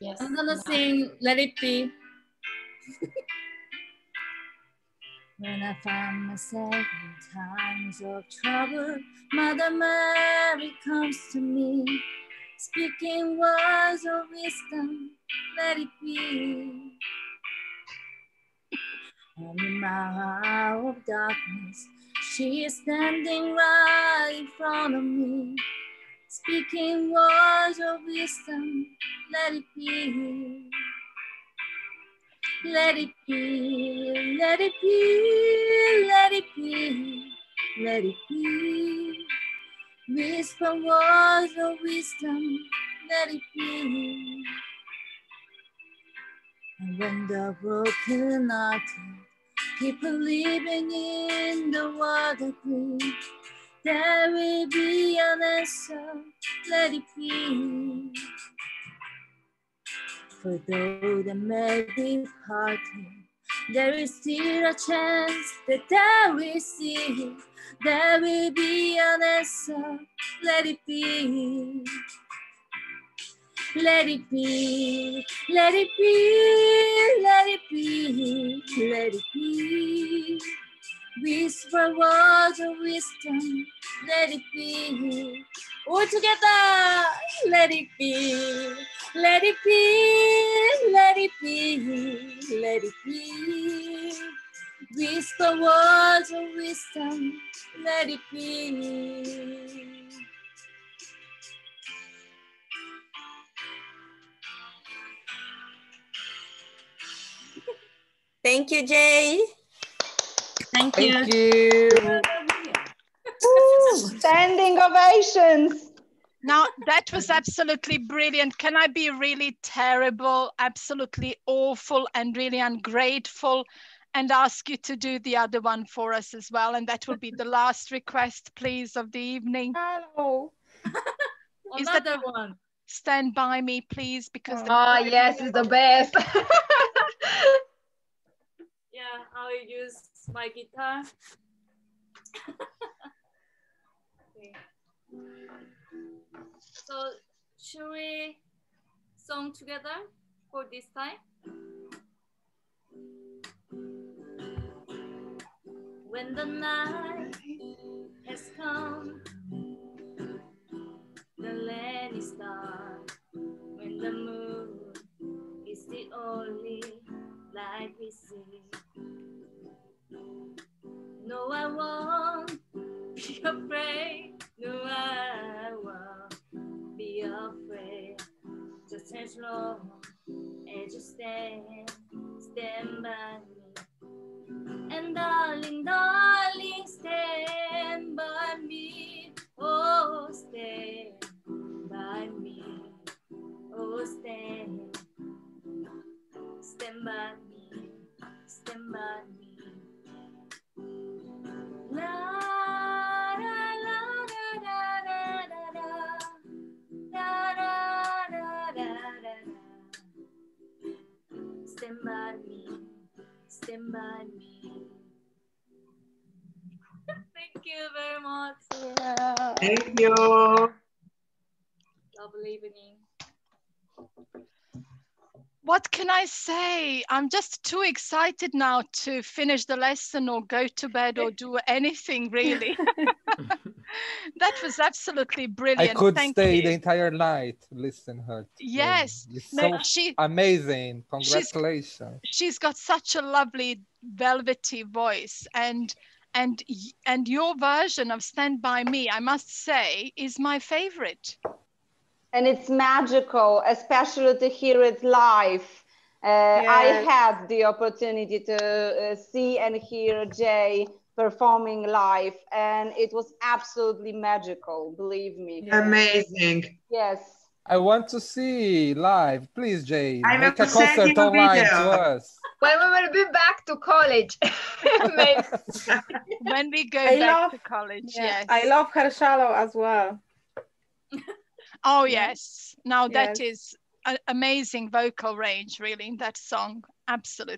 Yes. I'm gonna sing Let It Be. When I find myself in times of trouble, Mother Mary comes to me, speaking words of wisdom, let it be. And in my hour of darkness, she is standing right in front of me, speaking words of wisdom, let it be. Let it be, let it be, let it be, let it be. Whisper words of wisdom, let it be. And when the broken-hearted people living in the world agree, there will be an answer, let it be. For though they may be parted, there is still a chance that they will see. There will be an answer, let it be. Let it be, let it be, let it be, let it be. Whisper words of wisdom, let it be. All together, let it be. Let it be, let it be, let it be. Whisper words of wisdom, let it be. Thank you, Jay. Thank you. Thank you. Ooh, standing ovations. Now, that was absolutely brilliant. Can I be really terrible, absolutely awful, and really ungrateful and ask you to do the other one for us as well? And that will be the last request, please, of the evening. Hello. Is that the one? Stand By Me, please, because... Oh, yes, it's the best. Yeah, I'll use my guitar. Okay. So, should we song together for this time? When the night has come, the land is dark. When the moon is the only light we see. No, I won't be afraid. No, I won't be afraid. Just as long as you stand by me. And darling, darling, stand by me. Oh, stand by me. Oh, stand by me. Stand by me. Stand by me. Thank you very much. Yeah. Thank you. Lovely evening. What can I say? I'm just too excited now to finish the lesson or go to bed or do anything really. That was absolutely brilliant. I could stay the entire night, listen her. Yes. No, so she, amazing. Congratulations. She's got such a lovely velvety voice, and your version of Stand By Me, I must say, is my favorite. And it's magical, especially to hear it live. Yes. I had the opportunity to see and hear Jay performing live, and it was absolutely magical, believe me. Amazing. Yes. I want to see live. Please, Jay, make a concert online to us. When we will be back to college. When we go back to college, yes. I love her shallow as well. Oh, yes. Now that is an amazing vocal range, really, in that song. Absolutely.